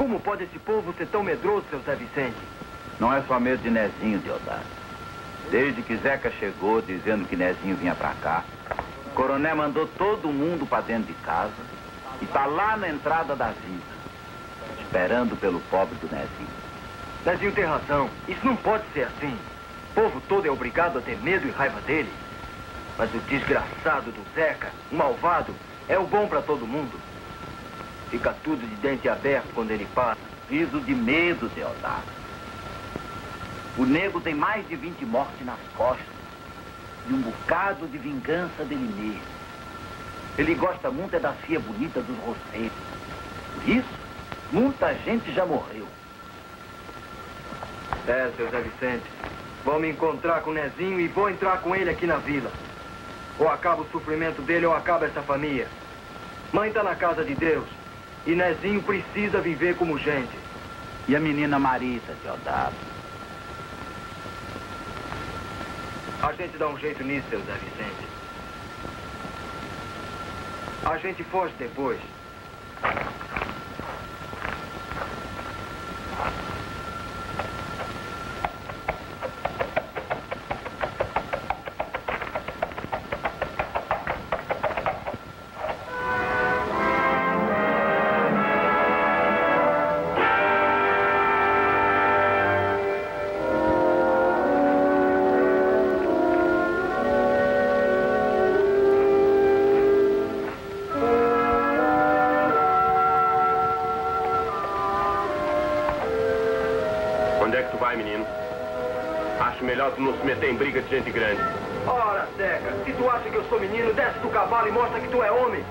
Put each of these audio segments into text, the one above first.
Como pode esse povo ser tão medroso, seu Zé Vicente? Não é só medo de Nezinho, Deodato. Desde que Zeca chegou dizendo que Nezinho vinha pra cá, o coronel mandou todo mundo pra dentro de casa e tá lá na entrada da vila, esperando pelo pobre do Nezinho. Nezinho tem razão. Isso não pode ser assim. O povo todo é obrigado a ter medo e raiva dele. Mas o desgraçado do Zeca, o malvado, é o bom pra todo mundo. Fica tudo de dente aberto quando ele passa. Viso de medo, Deodato. O nego tem mais de 20 mortes nas costas e um bocado de vingança dele mesmo. Ele gosta muito é da fia bonita dos roceiros. Por isso, muita gente já morreu. É, seu Zé Vicente, vão me encontrar com o Nezinho e vou entrar com ele aqui na vila. Ou acaba o sofrimento dele ou acaba essa família. Mãe tá na casa de Deus e Nezinho precisa viver como gente. E a menina Marisa, Deodato? A gente dá um jeito nisso, seu Zé Vicente. A gente foge depois. Não se meter em briga de gente grande. Ora, Zeca, se tu acha que eu sou menino, desce do cavalo e mostra que tu é homem.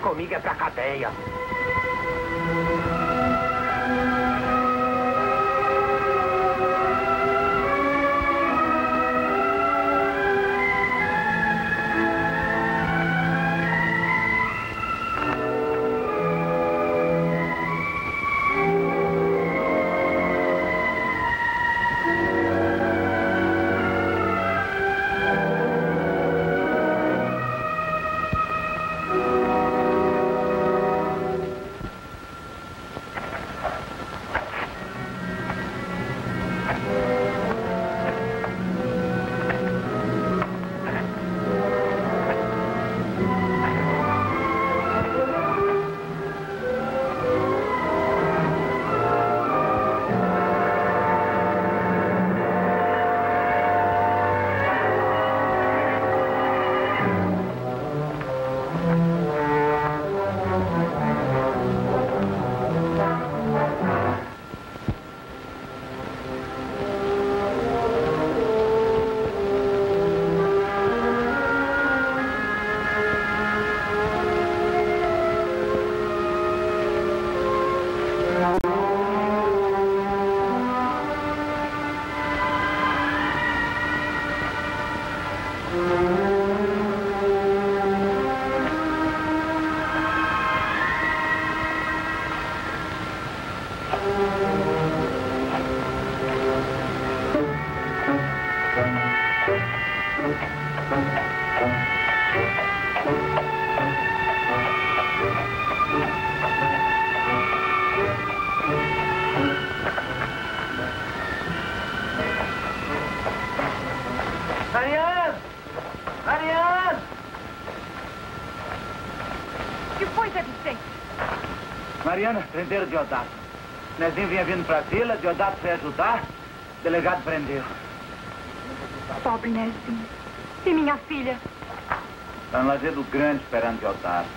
Comigo é pra cadeia. Mariana, prenderam Deodato. Nezinho vinha vindo pra vila, Deodato foi ajudar, o delegado prendeu. Pobre Nezinho. E minha filha? Tá no Lajedo Grande esperando Deodato.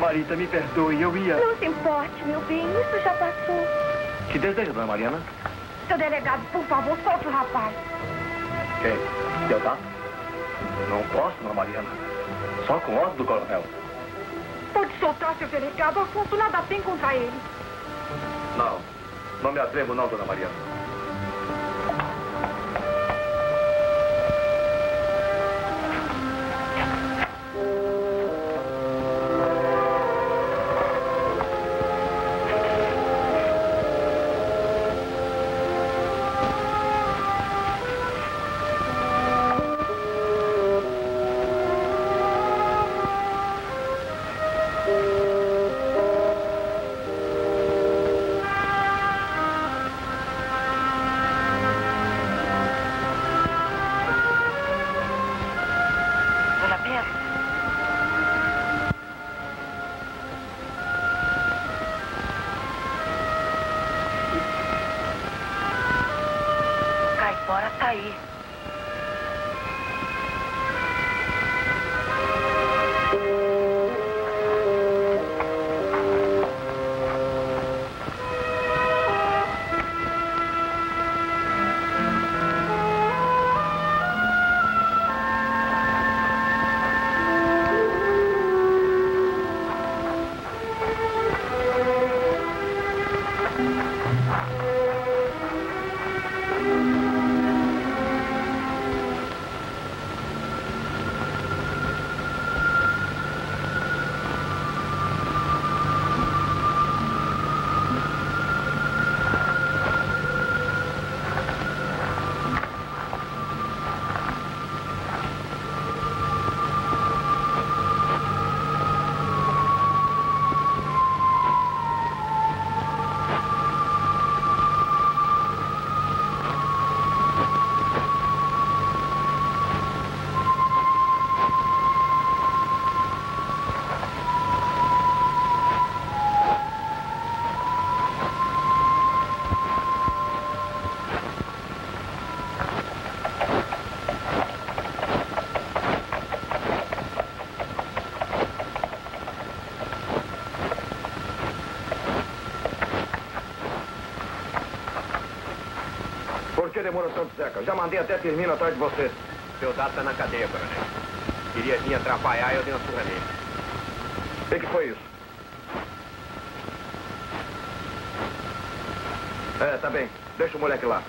Marita, me perdoe, eu ia... Não se importe, meu bem, isso já passou. Que deseja, dona Mariana? Seu delegado, por favor, solte o rapaz. Quem? Deodato? Não posso, dona Mariana. Só com ordem do coronel. Pode soltar, seu delegado, Afonso nada tem contra ele. Não, não me atrevo não, dona Mariana. que demora tanto, Zeca? Já mandei até Firmino atrás de você. Seu dado tá na cadeia, coronel. Queria vir atrapalhar e eu dei uma surra nele. O que foi isso? É, tá bem. Deixa o moleque lá.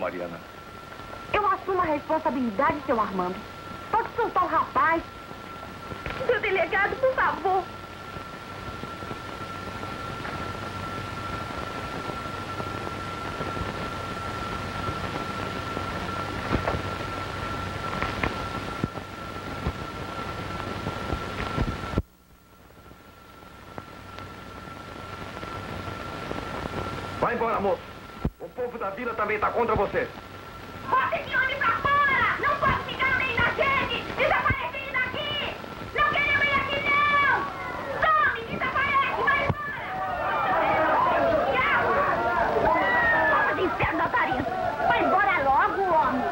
Mariana. Eu assumo a responsabilidade, seu Armando. Pode soltar o rapaz. Seu delegado, por favor. Vai embora, moço. O povo da vila também está contra você. Você que olhe pra fora! Não pode ficar no meio da gente! Desaparecido daqui! Não quero ir aqui, não! Some! Desaparece! Vai embora! Tchau! Porta de inferno da Paris! Vai embora logo, homem!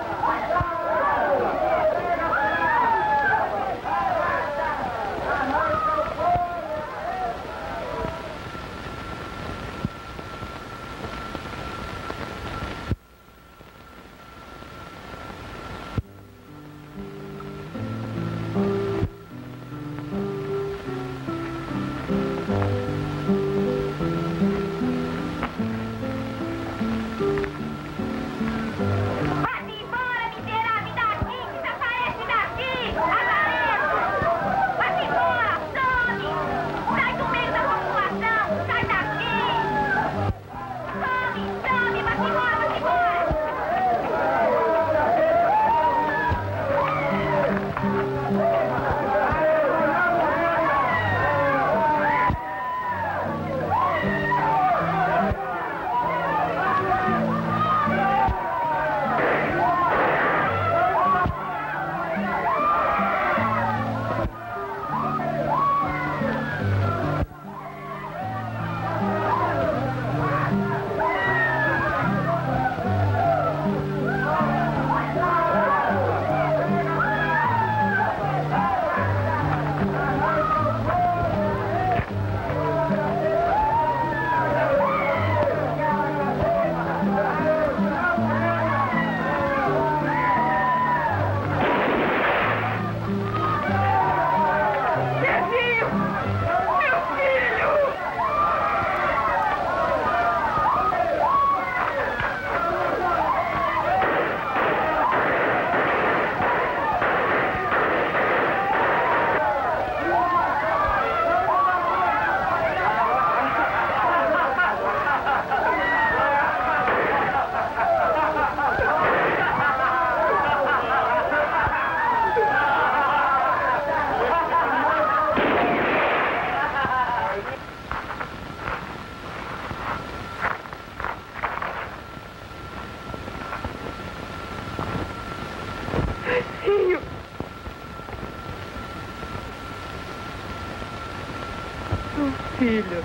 filho.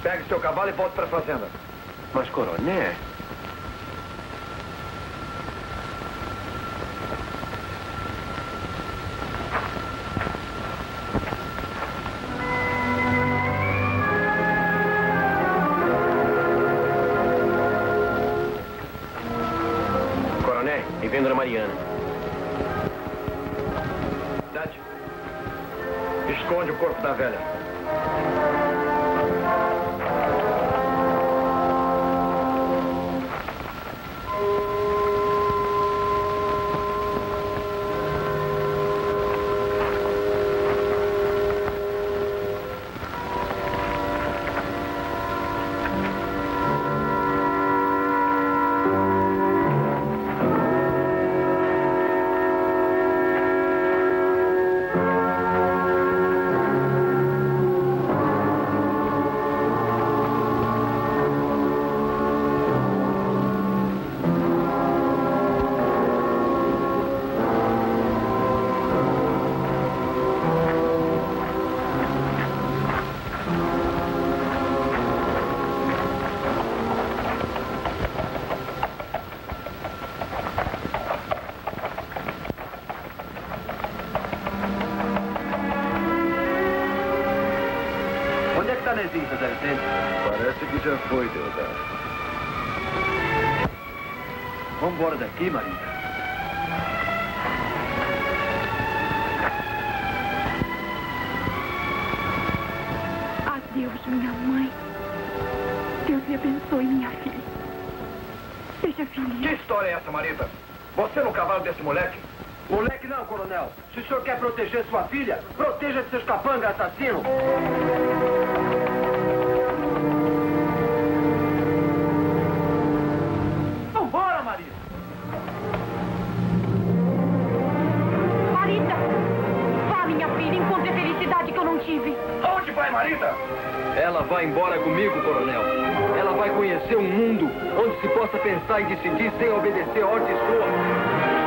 Pegue seu cavalo e volte para a fazenda. Mas, coronel... Coronel, vem Dona Mariana. Tati, esconde o corpo da velha. Parece que já foi, Deodoro. Vamos embora daqui, Maria. Adeus, minha mãe. Deus lhe abençoe, minha filha. Seja feliz. Que história é essa, Marita? Você no cavalo desse moleque? Moleque não, coronel. Se o senhor quer proteger sua filha, proteja de seus capangas assassinos. Ela vai embora comigo, coronel. Ela vai conhecer um mundo onde se possa pensar e decidir sem obedecer ordens suas.